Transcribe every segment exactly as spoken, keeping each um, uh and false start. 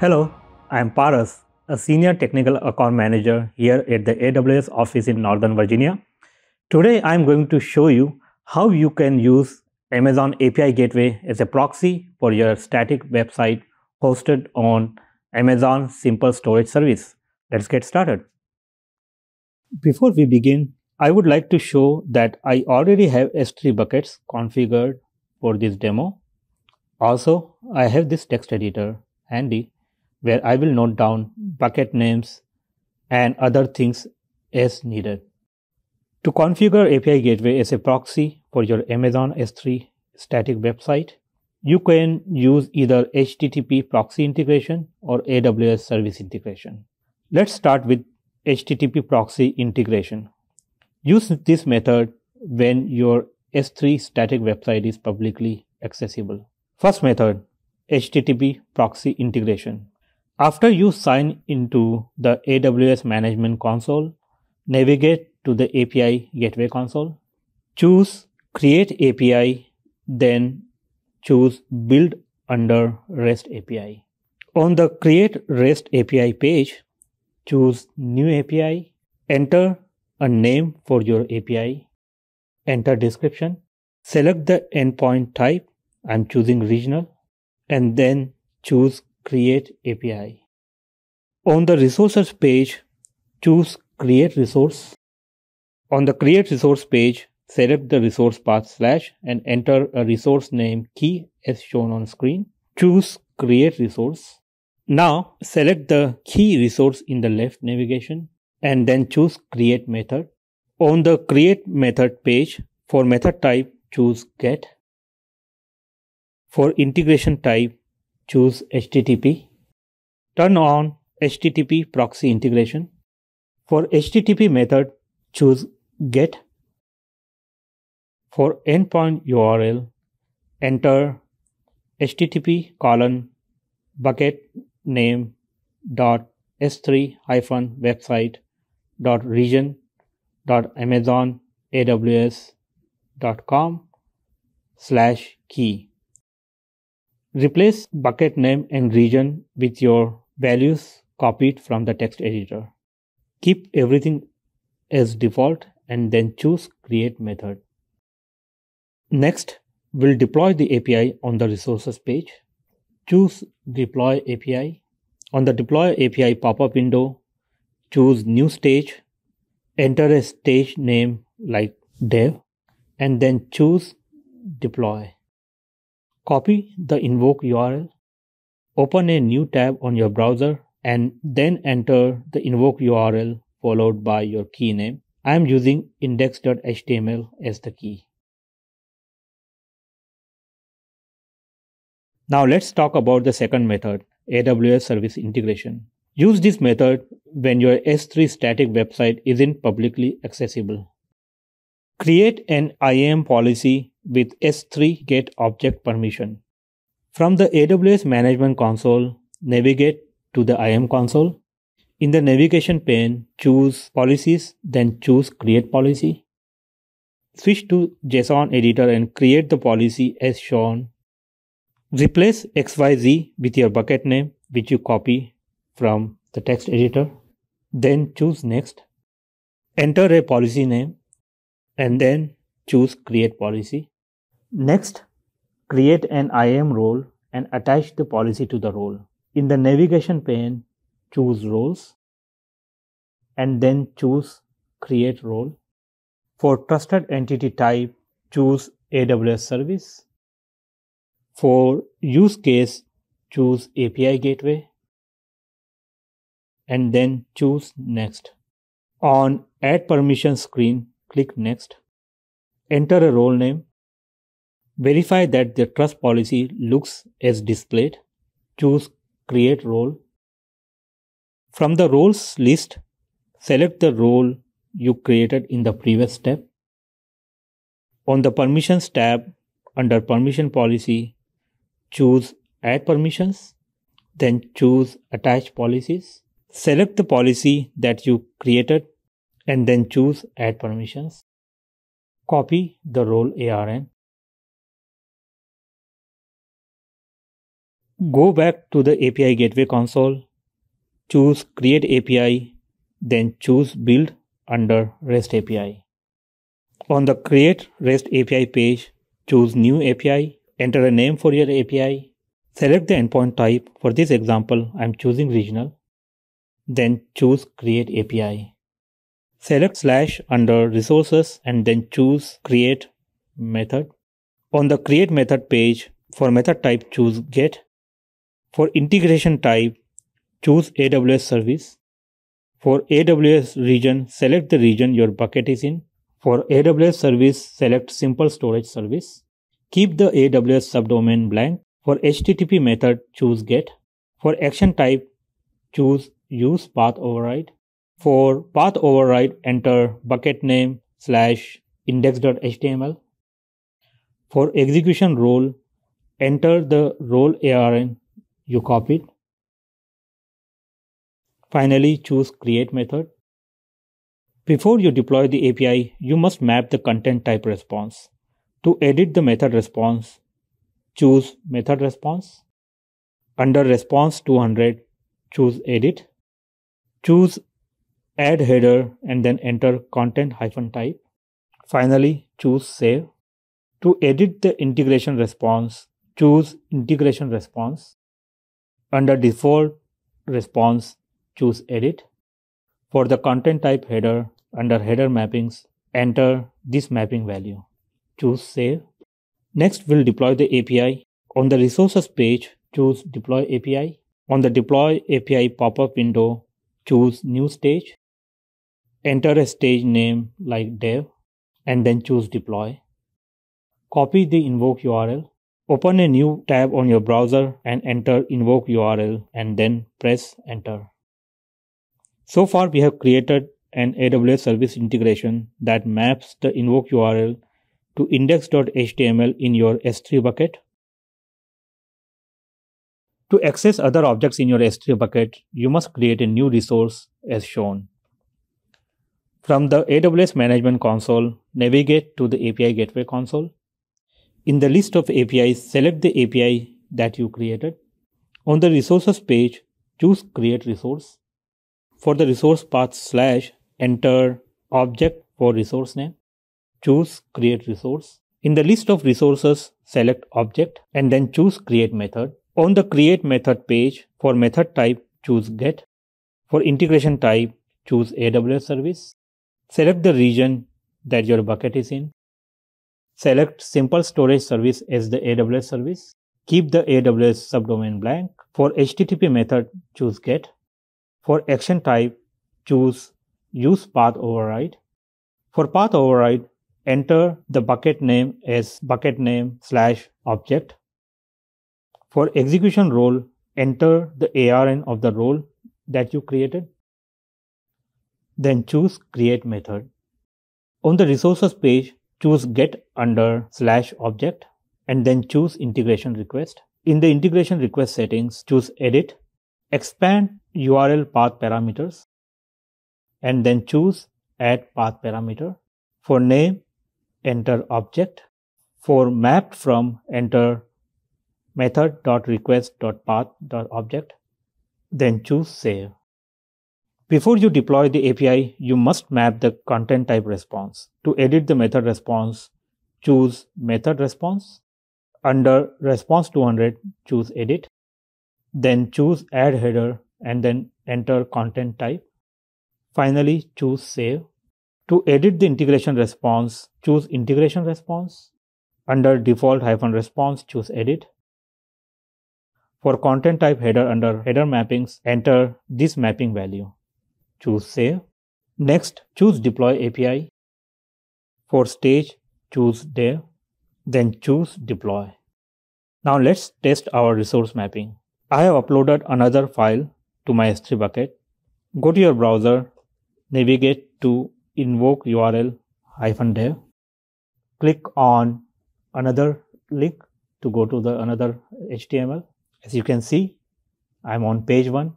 Hello, I am Paras, a Senior Technical Account Manager here at the A W S office in Northern Virginia. Today, I am going to show you how you can use Amazon A P I Gateway as a proxy for your static website hosted on Amazon Simple Storage Service. Let's get started. Before we begin, I would like to show that I already have S three buckets configured for this demo. Also, I have this text editor handy, where I will note down bucket names and other things as needed. To configure A P I Gateway as a proxy for your Amazon S three static website, you can use either H T T P proxy integration or A W S Service Integration. Let's start with H T T P proxy integration. Use this method when your S three static website is publicly accessible. First method, H T T P proxy integration. After you sign into the A W S Management Console, navigate to the A P I Gateway console. Choose Create A P I, then choose Build under REST A P I. On the Create REST A P I page, choose New A P I, enter a name for your A P I, enter description, select the endpoint type, I'm choosing regional, and then choose Create A P I. On the Resources page, choose Create Resource. On the Create Resource page, select the resource path slash and enter a resource name key as shown on screen. Choose Create Resource. Now, select the key resource in the left navigation and then choose Create Method. On the Create Method page, for method type, choose Get. For integration type, choose H T T P. Turn on H T T P proxy integration. For H T T P method, choose Get. For endpoint U R L, enter H T T P colon bucket name dot S three hyphen website dot region dot Amazon A W S dot com slash key. Replace bucket name and region with your values copied from the text editor. Keep everything as default and then choose Create Method. Next, we'll deploy the A P I on the Resources page. Choose Deploy A P I. On the Deploy A P I pop-up window, choose New Stage, enter a stage name like dev, and then choose Deploy. Copy the invoke U R L, open a new tab on your browser, and then enter the invoke U R L followed by your key name. I am using index dot H T M L as the key. Now let's talk about the second method, A W S Service Integration. Use this method when your S three static website isn't publicly accessible. Create an I A M policy with S three get object permission. From the A W S Management Console, navigate to the I A M console. In the navigation pane, choose Policies, then choose Create Policy. Switch to JSON editor and create the policy as shown. Replace X Y Z with your bucket name, which you copy from the text editor. Then choose Next. Enter a policy name, and then choose Create Policy. Next, create an I A M role and attach the policy to the role. In the navigation pane, choose Roles and then choose Create Role. For Trusted Entity Type, choose A W S Service. For Use Case, choose A P I Gateway and then choose Next. On Add Permissions screen, click Next. Enter a role name. Verify that the trust policy looks as displayed. Choose Create Role. From the roles list, select the role you created in the previous step. On the Permissions tab, under Permission Policy, choose Add Permissions, then choose Attach Policies. Select the policy that you created and then choose Add Permissions. Copy the role A R N. Go back to the A P I Gateway console, choose Create A P I, then choose Build under REST A P I. On the Create REST A P I page, choose New A P I, enter a name for your A P I, select the endpoint type. For this example, I am choosing regional. Then choose Create A P I. Select slash under Resources and then choose Create Method. On the Create Method page, for method type, choose Get. For integration type, choose A W S Service. For A W S region, select the region your bucket is in. For A W S Service, select Simple Storage Service. Keep the A W S subdomain blank. For H T T P method, choose Get. For action type, choose Use Path Override. For path override, enter bucket name slash index.html. For execution role, enter the role A R N you copied. Finally, choose Create Method. Before you deploy the A P I, you must map the content type response. To edit the method response, choose Method Response. Under Response two hundred, choose Edit. Choose Add Header and then enter content-type. Finally, choose Save. To edit the integration response, choose Integration Response. Under Default Response, choose Edit. For the content type header, under Header Mappings, enter this mapping value. Choose Save. Next, we'll deploy the A P I. On the Resources page, choose Deploy A P I. On the Deploy A P I pop-up window, choose New Stage. Enter a stage name like Dev and then choose Deploy. Copy the Invoke U R L. Open a new tab on your browser and enter Invoke U R L and then press Enter. So far, we have created an A W S Service Integration that maps the Invoke U R L to index.html in your S three bucket. To access other objects in your S three bucket, you must create a new resource as shown. From the A W S Management Console, navigate to the A P I Gateway console. In the list of A P Is, select the A P I that you created. On the Resources page, choose Create Resource. For the resource path slash, enter object for resource name. Choose Create Resource. In the list of resources, select Object and then choose Create Method. On the Create Method page, for method type, choose Get. For integration type, choose A W S Service. Select the region that your bucket is in. Select Simple Storage Service as the A W S service. Keep the A W S subdomain blank. For H T T P method, choose Get. For action type, choose Use Path Override. For path override, enter the bucket name as bucket name slash object. For execution role, enter the A R N of the role that you created. Then choose Create Method. On the Resources page, choose Get under slash object and then choose Integration Request. In the Integration Request settings, choose Edit, expand U R L path parameters, and then choose Add Path Parameter. For name, enter Object. For mapped from, enter method.request.path.object. Then choose Save. Before you deploy the A P I, you must map the content type response. To edit the method response, choose Method Response. Under Response two hundred, choose Edit. Then choose Add Header and then enter content type. Finally, choose Save. To edit the integration response, choose Integration Response. Under Default hyphen response, choose Edit. For content type header, under Header Mappings, enter this mapping value. Choose Save. Next, choose Deploy A P I. For stage, choose Dev. Then choose Deploy. Now let's test our resource mapping. I have uploaded another file to my S three bucket. Go to your browser, navigate to invoke U R L hyphen dev. Click on another link to go to the another H T M L. As you can see, I'm on page one.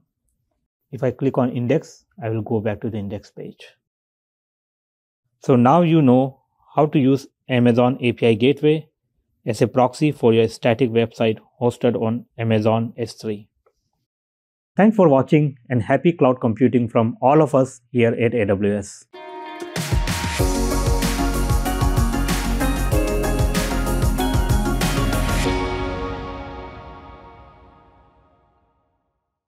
If I click on index, I will go back to the index page. So now you know how to use Amazon A P I Gateway as a proxy for your static website hosted on Amazon S three. Thanks for watching and happy cloud computing from all of us here at A W S.